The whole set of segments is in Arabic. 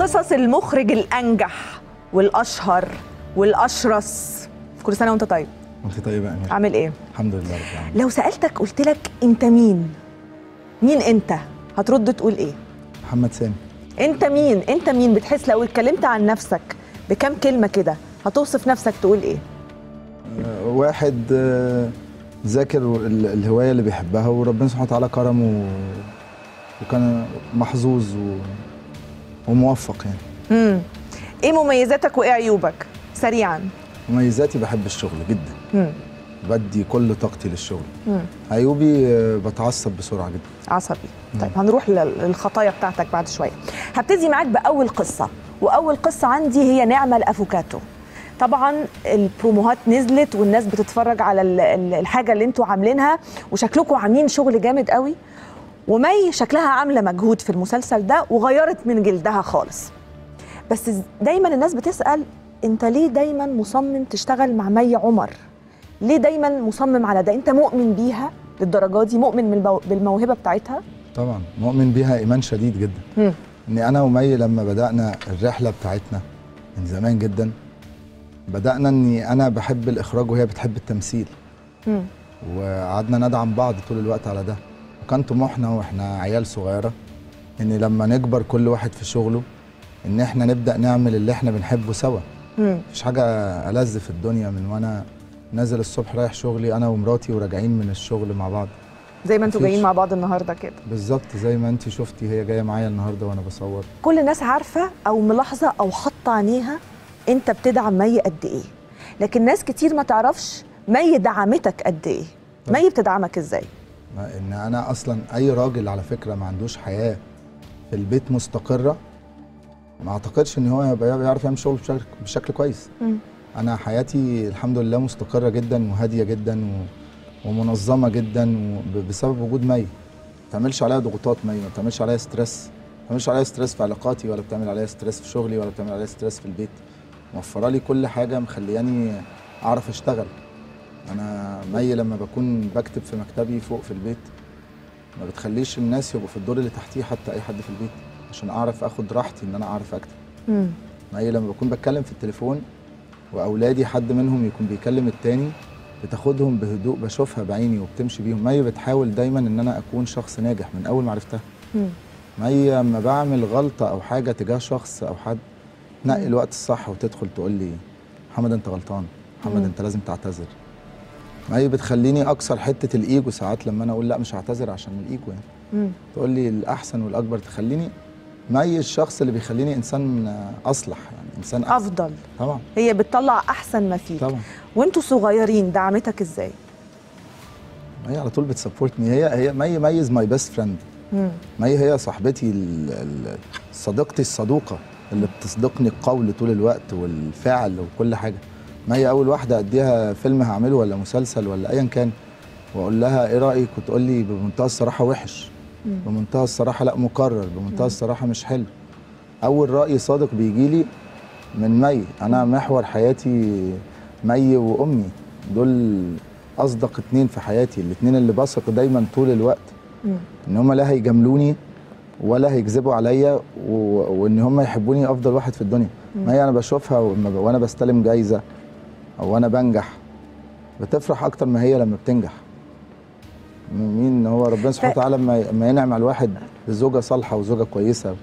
قصص المخرج الأنجح والأشهر والأشرس. كل سنة وأنت طيب. وأنت طيبة يا أمير. عامل إيه؟ الحمد لله رب العالمين. لو سألتك قلت لك أنت مين؟ مين أنت؟ هترد تقول إيه؟ محمد سامي. أنت مين؟ أنت مين؟ بتحس لو اتكلمت عن نفسك بكام كلمة كده هتوصف نفسك تقول إيه؟ واحد ذاكر الهواية اللي بيحبها وربنا سبحانه وتعالى كرمه وكان محظوظ وموفق يعني. ايه مميزاتك وايه عيوبك؟ سريعا. مميزاتي بحب الشغل جدا. بدي كل طاقتي للشغل. عيوبي بتعصب بسرعه جدا. عصبي. طيب هنروح للخطايا بتاعتك بعد شويه. هبتدي معاك باول قصه، واول قصه عندي هي نعمه الافوكاتو. طبعا البروموهات نزلت والناس بتتفرج على الحاجه اللي انتوا عاملينها وشكلكم عاملين شغل جامد قوي. ومي شكلها عامله مجهود في المسلسل ده وغيرت من جلدها خالص. بس دايما الناس بتسأل انت ليه دايما مصمم تشتغل مع مي عمر؟ ليه دايما مصمم على ده؟ انت مؤمن بيها للدرجه دي؟ مؤمن بالموهبه بتاعتها؟ طبعا مؤمن بيها ايمان شديد جدا. ان انا ومي لما بدأنا الرحله بتاعتنا من زمان جدا بدأنا اني انا بحب الاخراج وهي بتحب التمثيل. وقعدنا ندعم بعض طول الوقت على ده. كان طموحنا واحنا عيال صغيره ان لما نكبر كل واحد في شغله ان احنا نبدا نعمل اللي احنا بنحبه سوا. مفيش حاجه ألذ في الدنيا من وانا نازل الصبح رايح شغلي انا ومراتي وراجعين من الشغل مع بعض زي ما انتوا جايين مع بعض النهارده كده بالظبط زي ما انت شفتي هي جايه معايا النهارده وانا بصور. كل الناس عارفه او ملاحظه او حاطه عينيها انت بتدعم مي قد ايه، لكن ناس كتير ما تعرفش مي دعمتك قد ايه. مي بتدعمك ازاي؟ ان انا اصلا اي راجل على فكره ما عندوش حياه في البيت مستقره ما اعتقدش ان هو بيعرف يعمل شغل بشكل كويس. انا حياتي الحمد لله مستقره جدا وهاديه جدا ومنظمه جدا بسبب وجود مي. ما بتعملش عليا ضغوطات مي، ما بتعملش عليا ستريس، ما بتعملش عليا ستريس في علاقاتي ولا بتعمل عليا ستريس في شغلي ولا بتعمل عليا ستريس في البيت. موفره لي كل حاجه مخلياني اعرف اشتغل. أنا مي لما بكون بكتب في مكتبي فوق في البيت ما بتخليش الناس يبقوا في الدور اللي تحتيه حتى أي حد في البيت عشان أعرف أخد راحتي إن أنا أعرف أكتب. مي لما بكون بتكلم في التليفون وأولادي حد منهم يكون بيكلم التاني بتاخدهم بهدوء بشوفها بعيني وبتمشي بيهم. مي بتحاول دايما إن أنا أكون شخص ناجح من أول ما عرفتها. مي لما بعمل غلطة أو حاجة تجاه شخص أو حد تنقي الوقت الصح وتدخل تقول لي محمد أنت غلطان، محمد أنت لازم تعتذر. مي بتخليني اكسر حته الايجو ساعات لما انا اقول لا مش هعتذر عشان الايجو يعني. تقول لي الاحسن والاكبر. تخليني مي الشخص اللي بيخليني انسان اصلح يعني انسان افضل. طبعا هي بتطلع احسن ما فيك. طبعا. وانتوا صغيرين دعمتك ازاي؟ مي على طول بتسبورتني. هي مي از ماي بيست فريند. مي هي صاحبتي صديقتي الصدوقه اللي بتصدقني القول طول الوقت والفعل وكل حاجه. مي اول واحده اديها فيلم هعمله ولا مسلسل ولا ايا كان واقول لها ايه رايك وتقول لي بمنتهى الصراحه وحش، بمنتهى الصراحه لا مكرر، بمنتهى الصراحه مش حلو. اول راي صادق بيجي لي من مي. انا محور حياتي مي وامي، دول اصدق اتنين في حياتي، الاتنين اللي بثق دايما طول الوقت ان هم لا هيجاملوني ولا هيكذبوا عليا وان هم يحبوني افضل واحد في الدنيا. مي انا بشوفها وانا بستلم جايزه أو أنا بنجح بتفرح أكتر ما هي لما بتنجح. مين هو ربنا سبحانه وتعالى لما ينعم على الواحد بزوجة صالحة وزوجة كويسة.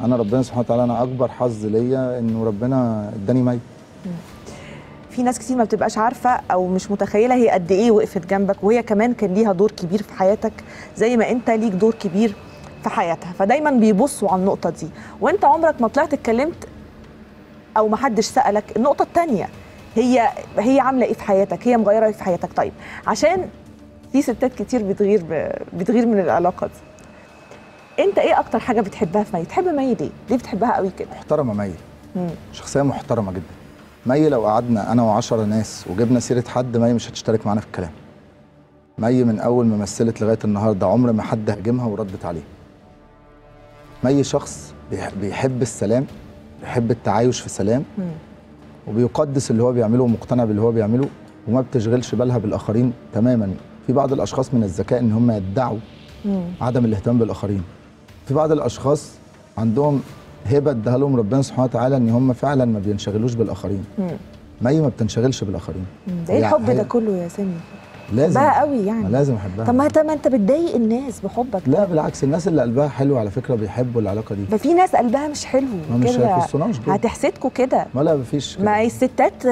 أنا ربنا سبحانه وتعالى أنا أكبر حظ ليا إنه ربنا إداني مي. في ناس كتير ما بتبقاش عارفة أو مش متخيلة هي قد إيه وقفت جنبك، وهي كمان كان ليها دور كبير في حياتك زي ما أنت ليك دور كبير في حياتها، فدايما بيبصوا على النقطة دي، وأنت عمرك ما طلعت اتكلمت أو ما حدش سألك النقطة التانية. هي عامله ايه في حياتك؟ هي مغيره ايه في حياتك؟ طيب عشان في ستات كتير بتغير من العلاقه دي. انت ايه اكتر حاجه بتحبها في مي؟ بتحب مي ليه بتحبها قوي كده؟ محترمه مي. شخصيه محترمه جدا. مي لو قعدنا انا وعشرة ناس وجبنا سيره حد مي مش هتشترك معانا في الكلام. مي من اول ما مثلت لغايه النهارده عمر ما حد هاجمها وردت عليه. مي شخص بيحب السلام، بيحب التعايش في سلام. وبيقدس اللي هو بيعمله ومقتنع باللي هو بيعمله وما بتشغلش بالها بالاخرين تماما. في بعض الاشخاص من الذكاء ان هم يدعوا عدم الاهتمام بالاخرين. في بعض الاشخاص عندهم هبه ادها لهم ربنا سبحانه وتعالى ان هم فعلا ما بينشغلوش بالاخرين. مي ما بتنشغلش بالاخرين. ده ايه الحب ده كله يا سامي؟ لازم احبها قوي يعني. ما لازم احبها. طب ما انت بتضايق الناس بحبك. لا بالعكس، الناس اللي قلبها حلو على فكره بيحبوا العلاقه دي. ما في ناس قلبها مش حلو كده، هتحسدكوا كده. ما لا مفيش. ما الستات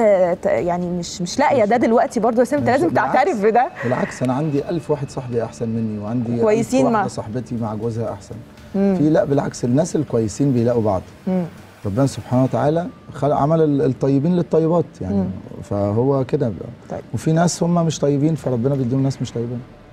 يعني مش لاقيه ده دلوقتي برضه يا سامي، انت لازم تعترف بده. بالعكس انا عندي 1000 واحد صاحبي احسن مني، وعندي كويسين مع صاحبتي مع جوزها احسن. في لا بالعكس، الناس الكويسين بيلاقوا بعض. ربنا سبحانه وتعالى عمل الطيبين للطيبات يعني، فهو كده. طيب. وفي ناس هم مش طيبين، فربنا بيديهم ناس مش طيبين.